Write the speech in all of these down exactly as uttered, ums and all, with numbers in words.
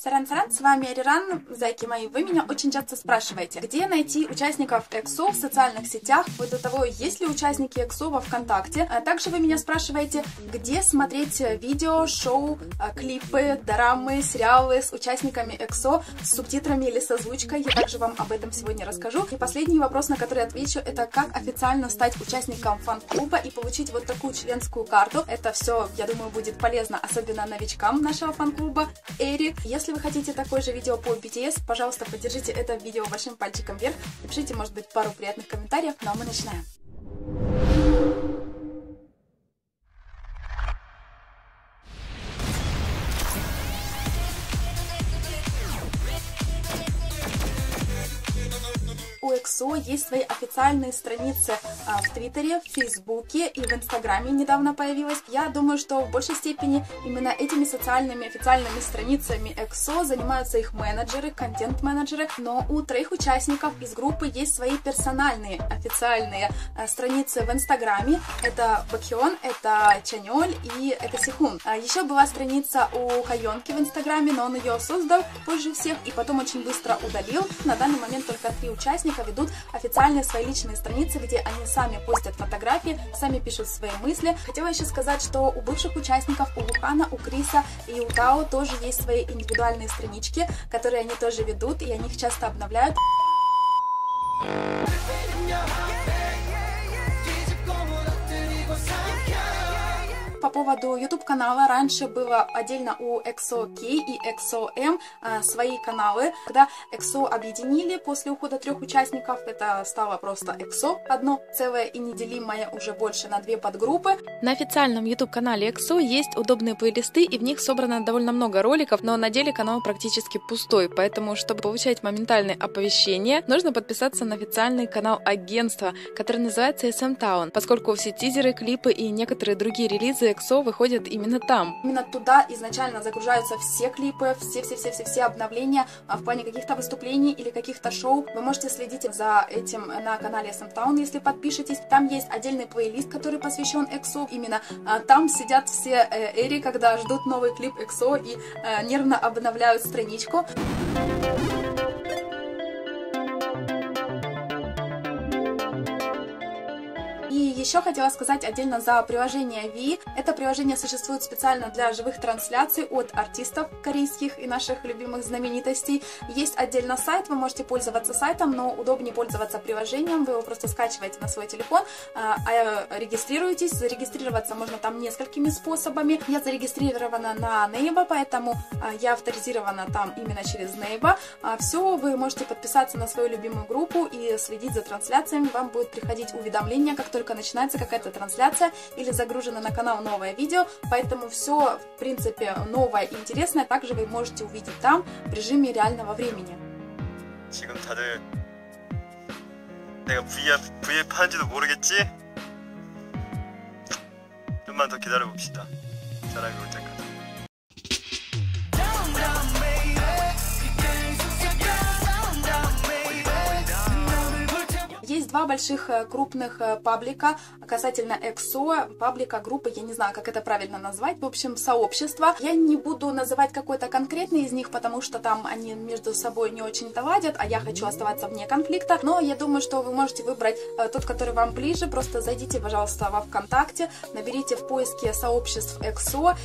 Саран-саран, с вами Ариран, зайки мои. Вы меня очень часто спрашиваете, где найти участников эксо в социальных сетях, вплоть до того, есть ли участники эксо во ВКонтакте. А также вы меня спрашиваете, где смотреть видео, шоу, клипы, дорамы, сериалы с участниками эксо, с субтитрами или с озвучкой. Я также вам об этом сегодня расскажу. И последний вопрос, на который отвечу, это как официально стать участником фан-клуба и получить вот такую членскую карту. Это все, я думаю, будет полезно, особенно новичкам нашего фан-клуба Эри. Если Если вы хотите такое же видео по би ти эс, пожалуйста, поддержите это видео большим пальчиком вверх, напишите, может быть, пару приятных комментариев, ну а мы начинаем. У эксо есть свои официальные страницы а, в Твиттере, в Фейсбуке и в Инстаграме недавно появилась. Я думаю, что в большей степени именно этими социальными официальными страницами эксо занимаются их менеджеры, контент-менеджеры, но у троих участников из группы есть свои персональные официальные а, страницы в Инстаграме. Это Бэкхён, это Чанёль и это Сихун. А, еще была страница у Хайонки в Инстаграме, но он ее создал позже всех и потом очень быстро удалил. На данный момент только три участника ведут официальные свои личные страницы, где они сами постят фотографии, сами пишут свои мысли. Хотела еще сказать, что у бывших участников, у Лухана, у Криса и у Тао тоже есть свои индивидуальные странички, которые они тоже ведут, и они их часто обновляют. По поводу YouTube канала, раньше было отдельно у эксо K и эксо М а, свои каналы. Когда эксо объединили после ухода трех участников, это стало просто эксо, одно целое и неделимое уже больше на две подгруппы. На официальном YouTube канале эксо есть удобные плейлисты, и в них собрано довольно много роликов, но на деле канал практически пустой, поэтому, чтобы получать моментальные оповещения, нужно подписаться на официальный канал агентства, который называется эс эм тоун, поскольку все тизеры, клипы и некоторые другие релизы эксо выходят именно там. Именно туда изначально загружаются все клипы, все-все-все-все обновления в плане каких-то выступлений или каких-то шоу. Вы можете следить за этим на канале эс эм тоун, если подпишетесь. Там есть отдельный плейлист, который посвящен эксо. Именно там сидят все Эри, когда ждут новый клип эксо и нервно обновляют страничку. Еще хотела сказать отдельно за приложение ви. Это приложение существует специально для живых трансляций от артистов корейских и наших любимых знаменитостей. Есть отдельно сайт, вы можете пользоваться сайтом, но удобнее пользоваться приложением. Вы его просто скачиваете на свой телефон, регистрируетесь. Зарегистрироваться можно там несколькими способами. Я зарегистрирована на Naver, поэтому я авторизирована там именно через Naver. Все, вы можете подписаться на свою любимую группу и следить за трансляциями. Вам будет приходить уведомление, как только начнется начинается какая-то трансляция или загружено на канал новое видео, поэтому все, в принципе, новое и интересное также вы можете увидеть там в режиме реального времени. Есть два больших крупных паблика касательно эксо, паблика, группы, я не знаю, как это правильно назвать, в общем, сообщества. Я не буду называть какой-то конкретный из них, потому что там они между собой не очень-то ладят, а я хочу оставаться вне конфликта. Но я думаю, что вы можете выбрать тот, который вам ближе. Просто зайдите, пожалуйста, во ВКонтакте, наберите в поиске сообществ эксо,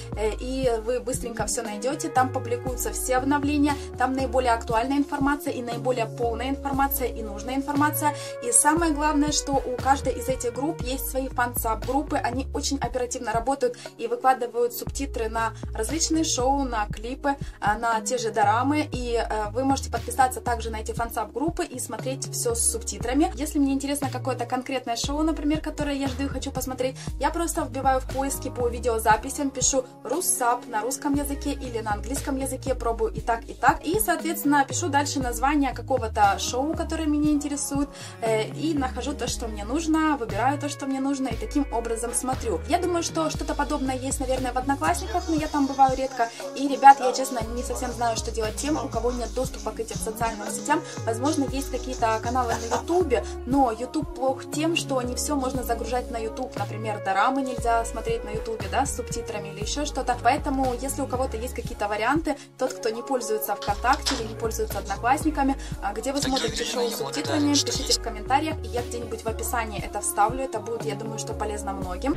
и вы быстренько все найдете. Там публикуются все обновления, там наиболее актуальная информация и наиболее полная информация и нужная информация. И самое главное, что у каждой из этих групп есть свои фан-саб-группы, они очень оперативно работают и выкладывают субтитры на различные шоу, на клипы, на те же дорамы, и вы можете подписаться также на эти фан-саб-группы и смотреть все с субтитрами. Если мне интересно какое-то конкретное шоу, например, которое я жду и хочу посмотреть, я просто вбиваю в поиски по видеозаписям, пишу руссаб на русском языке или на английском языке, пробую и так, и так, и, соответственно, пишу дальше название какого-то шоу, которое меня интересует, и и нахожу то, что мне нужно, выбираю то, что мне нужно, и таким образом смотрю. Я думаю, что что-то подобное есть, наверное, в Одноклассниках, но я там бываю редко. И, ребят, я, честно, не совсем знаю, что делать тем, у кого нет доступа к этим социальным сетям. Возможно, есть какие-то каналы на Ютубе, но Ютуб плох тем, что не все можно загружать на Ютуб. Например, дорамы нельзя смотреть на Ютубе, да, с субтитрами или еще что-то. Поэтому, если у кого-то есть какие-то варианты, тот, кто не пользуется ВКонтакте или не пользуется Одноклассниками, где вы смотрите шоу с субтитрами, пишите в комментариях, и я где-нибудь в описании это вставлю. Это будет, я думаю, что полезно многим.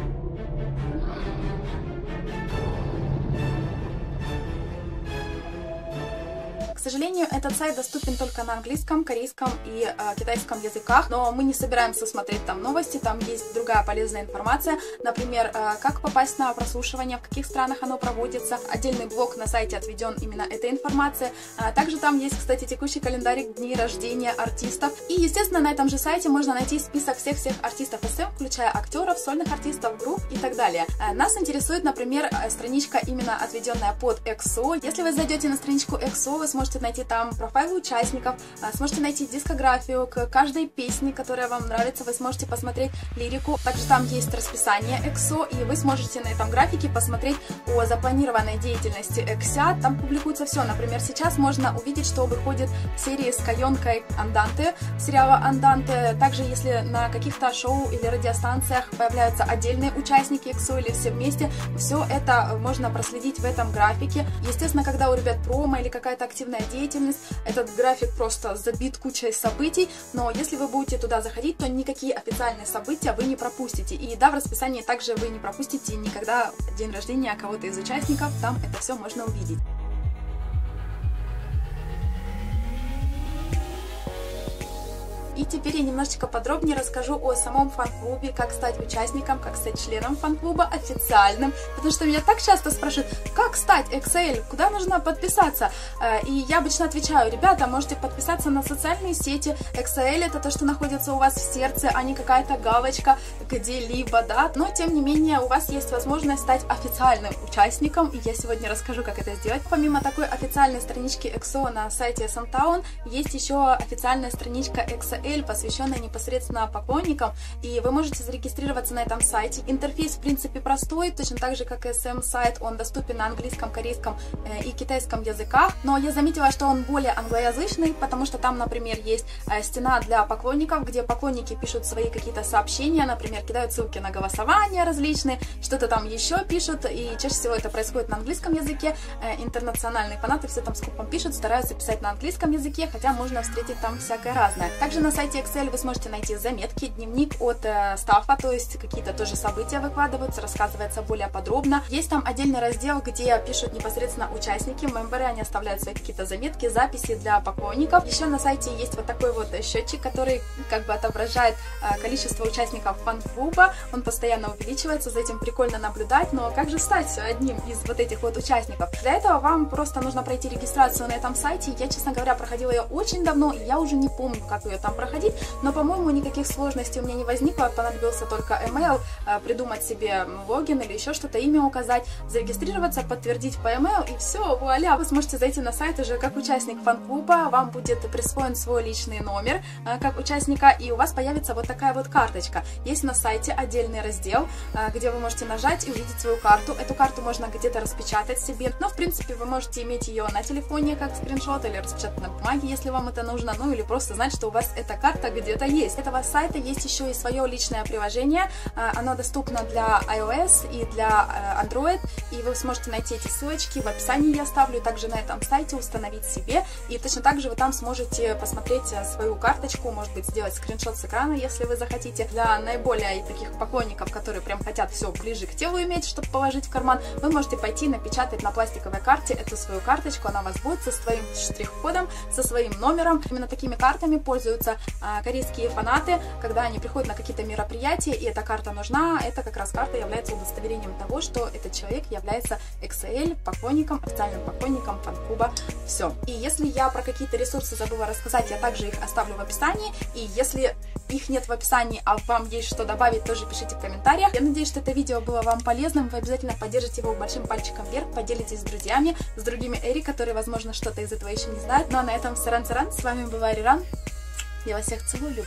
К сожалению, этот сайт доступен только на английском, корейском и э, китайском языках, но мы не собираемся смотреть там новости, там есть другая полезная информация, например, э, как попасть на прослушивание, в каких странах оно проводится, отдельный блок на сайте отведен именно этой информации, а также там есть, кстати, текущий календарик дней рождения артистов, и, естественно, на этом же сайте можно найти список всех-всех артистов эс эм, включая актеров, сольных артистов, групп и так далее. Э, нас интересует, например, э, страничка, именно отведенная под эксо. Если вы зайдете на страничку эксо, вы сможете найти там профайлы участников, сможете найти дискографию к каждой песне, которая вам нравится, вы сможете посмотреть лирику, также там есть расписание эксо, и вы сможете на этом графике посмотреть о запланированной деятельности эксо, там публикуется все, например, сейчас можно увидеть, что выходит серии с Каёнкой Анданте, сериала Анданте, также если на каких-то шоу или радиостанциях появляются отдельные участники эксо или все вместе, все это можно проследить в этом графике, естественно, когда у ребят промо или какая-то активная деятельность, этот график просто забит кучей событий, но если вы будете туда заходить, то никакие официальные события вы не пропустите, и да, в расписании также вы не пропустите никогда день рождения кого-то из участников, там это все можно увидеть. И теперь я немножечко подробнее расскажу о самом фан-клубе, как стать участником, как стать членом фан-клуба официальным, потому что меня так часто спрашивают, как стать икс о эль, куда нужно подписаться, и я обычно отвечаю, ребята, можете подписаться на социальные сети, икс о эль это то, что находится у вас в сердце, а не какая-то галочка где-либо, да, но тем не менее у вас есть возможность стать официальным участником, и я сегодня расскажу, как это сделать. Помимо такой официальной странички икс о на сайте эс эм тоун, есть еще официальная страничка икс о эль, посвященная непосредственно поклонникам, и вы можете зарегистрироваться на этом сайте. Интерфейс, в принципе, простой, точно так же, как и эс эм-сайт, он доступен на английском, корейском и китайском языках, но я заметила, что он более англоязычный, потому что там, например, есть стена для поклонников, где поклонники пишут свои какие-то сообщения, например, кидают ссылки на голосования различные, что-то там еще пишут, и чаще всего это происходит на английском языке, интернациональные фанаты все там скупом пишут, стараются писать на английском языке, хотя можно встретить там всякое разное. Также на сайте икс о эль вы сможете найти заметки, дневник от э, стаффа, то есть какие-то тоже события выкладываются, рассказывается более подробно. Есть там отдельный раздел, где пишут непосредственно участники, мемберы, они оставляют свои какие-то заметки, записи для поклонников. Еще на сайте есть вот такой вот счетчик, который как бы отображает э, количество участников фан-клуба, он постоянно увеличивается, за этим прикольно наблюдать, но как же стать одним из вот этих вот участников? Для этого вам просто нужно пройти регистрацию на этом сайте, я, честно говоря, проходила ее очень давно, и я уже не помню, как ее там проходила. Ходить, но, по-моему, никаких сложностей у меня не возникло, понадобился только email, придумать себе логин или еще что-то, имя указать, зарегистрироваться, подтвердить по email, и все, вуаля, вы сможете зайти на сайт уже как участник фан-клуба, вам будет присвоен свой личный номер как участника, и у вас появится вот такая вот карточка. Есть на сайте отдельный раздел, где вы можете нажать и увидеть свою карту, эту карту можно где-то распечатать себе, но, в принципе, вы можете иметь ее на телефоне как скриншот или распечатать на бумаге, если вам это нужно, ну или просто знать, что у вас это карта где-то есть. У этого сайта есть еще и свое личное приложение, оно доступно для iOS и для Android, и вы сможете найти эти ссылочки, в описании я оставлю, также на этом сайте установить себе, и точно так же вы там сможете посмотреть свою карточку, может быть, сделать скриншот с экрана, если вы захотите. Для наиболее таких поклонников, которые прям хотят все ближе к телу иметь, чтобы положить в карман, вы можете пойти напечатать на пластиковой карте эту свою карточку, она у вас будет со своим штрих-кодом, со своим номером. Именно такими картами пользуются корейские фанаты, когда они приходят на какие-то мероприятия, и эта карта нужна, это как раз карта является удостоверением того, что этот человек является икс о эль, поклонником, официальным поклонником фан-клуба, все. И если я про какие-то ресурсы забыла рассказать, я также их оставлю в описании, и если их нет в описании, а вам есть что добавить, тоже пишите в комментариях. Я надеюсь, что это видео было вам полезным, вы обязательно поддержите его большим пальчиком вверх, поделитесь с друзьями, с другими Эри, которые, возможно, что-то из этого еще не знают. Ну а на этом саран-саран, с вами была Эриран. Я вас всех целую, люблю.